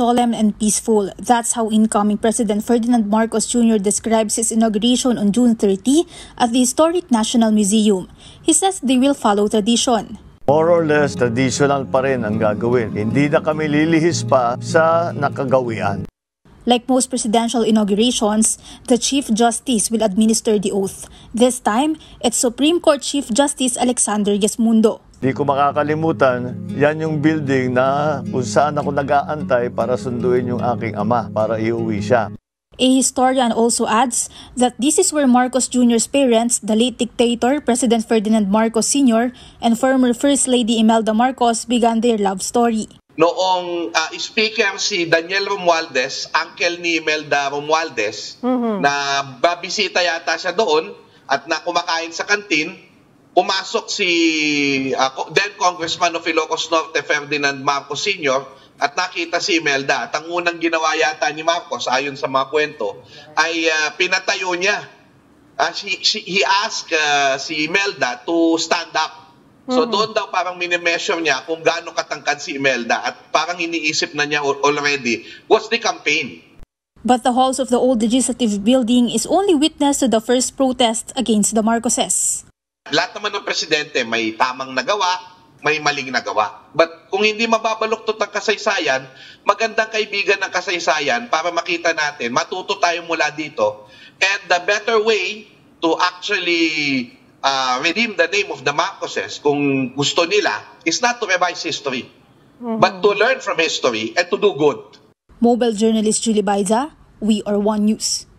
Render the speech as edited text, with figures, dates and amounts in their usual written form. solemn and peaceful. That's how incoming President Ferdinand Marcos Jr. describes his inauguration on June 30 at the Historic National Museum. He says they will follow tradition. More or less, traditional pa rin ang gagawin. Hindi na kami lilihis pa sa nakagawian. Like most presidential inaugurations, the Chief Justice will administer the oath. This time, it's Supreme Court Chief Justice Alexander Gesmundo. Di ko makakalimutan, yan yung building na kung saan ako nag-aantay para sunduin yung aking ama para iuwi siya. A historian also adds that this is where Marcos Jr.'s parents, the late dictator President Ferdinand Marcos Sr. and former First Lady Imelda Marcos, began their love story. Noong speaker si Daniel Romualdez, uncle ni Imelda Romualdez, na babisita yata siya doon at na kumakain sa kantin, pumasok si then Congressman of Ilocos Norte Ferdinand Marcos Sr., at nakita si Imelda. At ang unang ginawa yata ni Marcos, ayon sa mga kwento, ay pinatayo niya. He asked si Imelda to stand up. So doon daw parang mini-measure niya kung gaano katangkad si Imelda. At parang iniisip na niya already, what's the campaign? But the halls of the old legislative building is only witness to the first protest against the Marcoses. Lahat naman ng presidente may tamang nagawa, may maling nagawa. But kung hindi mababaluktot ang kasaysayan, magandang kaibigan ng kasaysayan para makita natin, matuto tayo mula dito. And the better way to actually redeem the name of the Marcoses, kung gusto nila, is not to revise history, but to learn from history and to do good. Mobile journalist Julie Baiza, We Are One News.